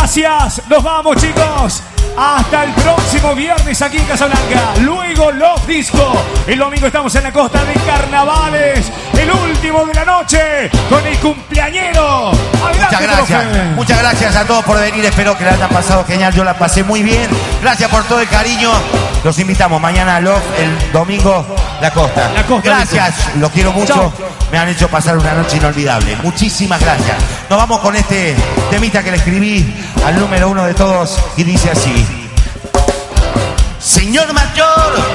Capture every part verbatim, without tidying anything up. Gracias, nos vamos, chicos. Hasta el próximo viernes aquí en Casablanca. Luego los discos. El domingo estamos en la costa de Carnavales. El último de la noche con el cumpleañero. Adelante, muchas gracias. Profe. Muchas gracias a todos por venir. Espero que la hayan pasado genial. Yo la pasé muy bien. Gracias por todo el cariño. Los invitamos mañana a Love, el domingo la costa. La costa gracias. Dice. Los quiero mucho. Chau. Me han hecho pasar una noche inolvidable. Muchísimas gracias. Nos vamos con este temita que le escribí al número uno de todos y dice así. Señor mayor,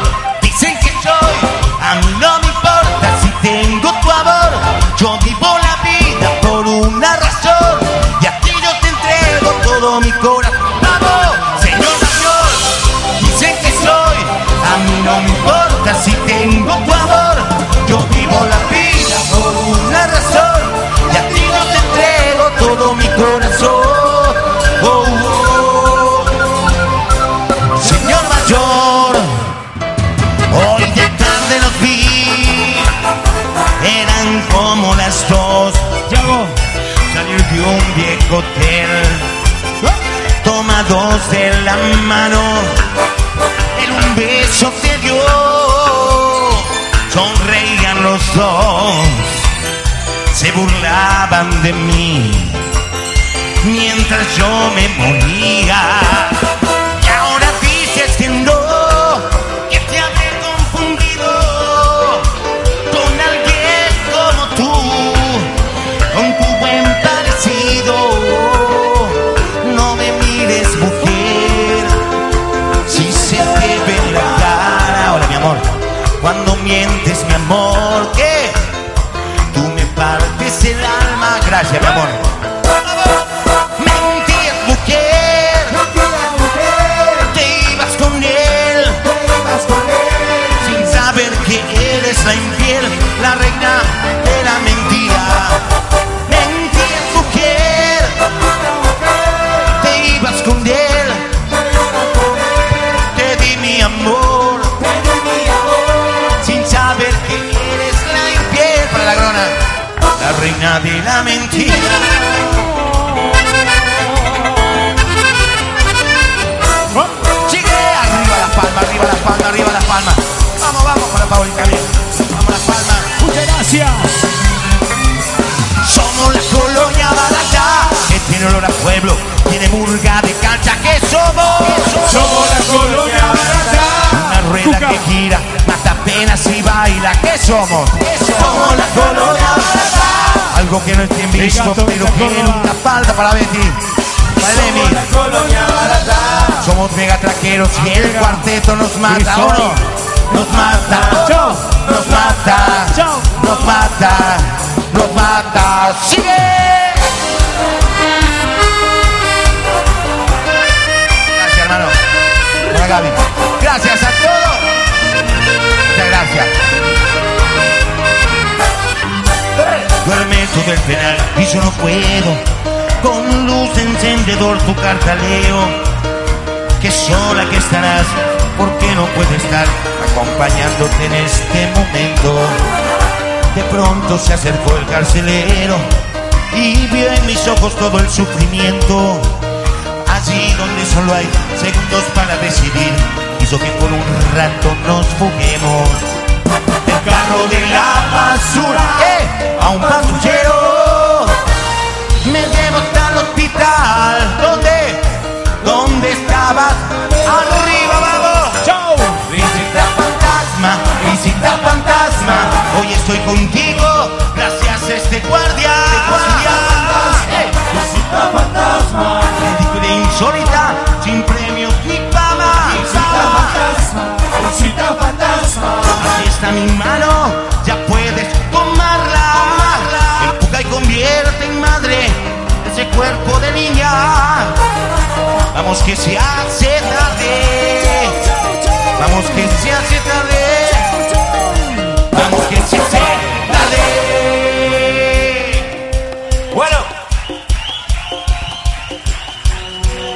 dicen que soy, a mí no me importa si tengo tu amor. Yo vivo la vida por una razón y a ti yo te entrego todo mi corazón. Vamos, señor mayor, dicen que soy, a mí no me importa si tengo tu amor. Yo vivo la vida por una razón y a ti yo te entrego todo mi corazón. Oh, oh, oh. Señor mayor, hoy de tarde los vi, eran como las dos. Salir de un viejo hotel, tomados de la mano, en un beso te dio, sonreían los dos, se burlaban de mí mientras yo me moría. Y ahora dices que no, que te habré confundido con alguien como tú, con tu buen parecido. No me mires, mujer, si se te ve en la cara. Hola, mi amor. Cuando mientes, mi amor, que tú me partes el alma. Gracias, mi amor. La infiel, la reina de la mentira. Mentira, mujer, te ibas con él. Te di mi amor, sin saber que eres la infiel. Para la grona, la reina de la mentira. Sigue, arriba las palmas, arriba las palmas, arriba las palmas. Vamos, vamos para Paulita bien. Muchas gracias. Somos la colonia barata que tiene olor a pueblo, tiene murga de cancha. ¿Qué somos? Somos la colonia barata, una rueda Cuca que gira, mata penas y baila. ¿Qué somos? ¿Qué somos? Somos la colonia barata, algo que no esté visto, pero que nunca falta para vestir. Somos la colonia barata, somos mega traqueros y el cuarteto nos mata. ¿O no? Nos mata, nos mata, nos mata, nos mata. ¡Sigue! Gracias, hermano. Hola, Gaby. Gracias a todos. Muchas gracias. Duerme tú del penal y yo no puedo. Con luz de encendedor tu carta leo. Que sola que estarás, porque no puede estar acompañándote en este momento. De pronto se acercó el carcelero y vio en mis ojos todo el sufrimiento. Allí donde solo hay segundos para decidir, hizo que por un rato nos fuguemos. El carro de la basura ¡Eh! a un patrullero me llevó hasta el hospital. ¿Dónde? ¿Dónde estabas? ¡Arriba, vamos! ¡Chao! Visita fantasma, visita fantasma, hoy estoy contigo, gracias a este guardia. Visita fantasma, eh. visita fantasma, de insólita, sin premios ni fama. Visita fantasma, visita fantasma, aquí está mi mano, ya puedes tomarla. Tomarla. Empuja y convierte en madre ese cuerpo de niña. Vamos que se hace tarde, vamos que se hace tarde, vamos que se hace tarde. Bueno,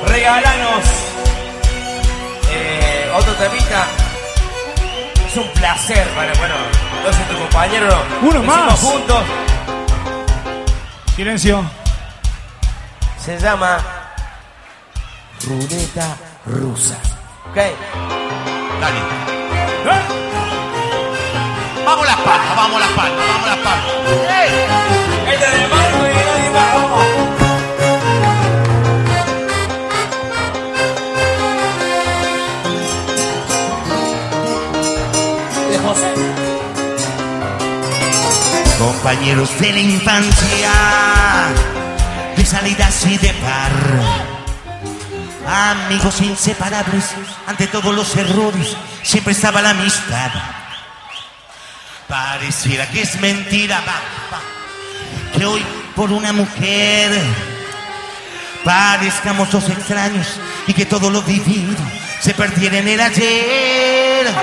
regálanos eh, otro temita. Es un placer, para, bueno, no soy tu compañero, no. Uno más juntos. Silencio. Se llama Ruleta rusa. Ok. Dale. ¿Eh? Vamos las palmas, vamos las palmas, vamos las palmas. ¡Ey! El de mano y el de mano. Compañeros de la infancia, de salidas y de par, amigos inseparables, ante todos los errores siempre estaba la amistad. Pareciera que es mentira, va, va, que hoy por una mujer parezcamos dos extraños y que todo lo vivido se perdiera en el ayer.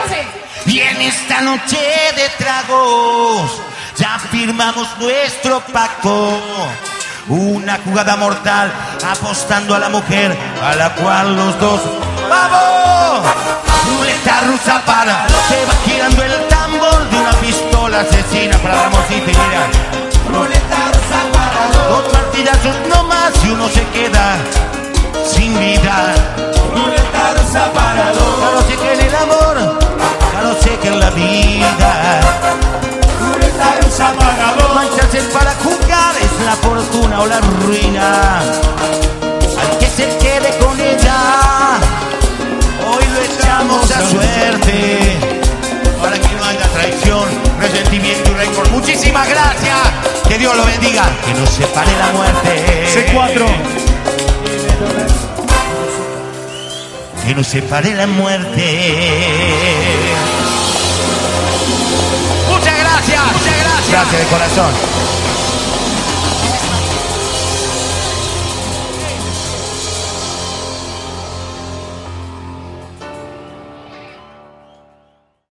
Y en esta noche de tragos ya firmamos nuestro pacto, una jugada mortal apostando a la mujer a la cual los dos ¡vamos! Ruleta rusa para, se va girando el tambor de una pistola asesina para la mosita y mira. Ruleta rusa para, dos martillazos nomás y uno se queda sin vida. Ruleta rusa para, claro sé que en el amor, claro sé que en la vida. No hay chances para jugar, es la fortuna o la ruina. Al que se quede con ella, hoy lo echamos a suerte, para que no haya traición, resentimiento y récord. Muchísimas gracias, que Dios lo bendiga, que nos separe la muerte. C cuatro. Que nos separe la muerte. Muchas gracias. Gracias de corazón.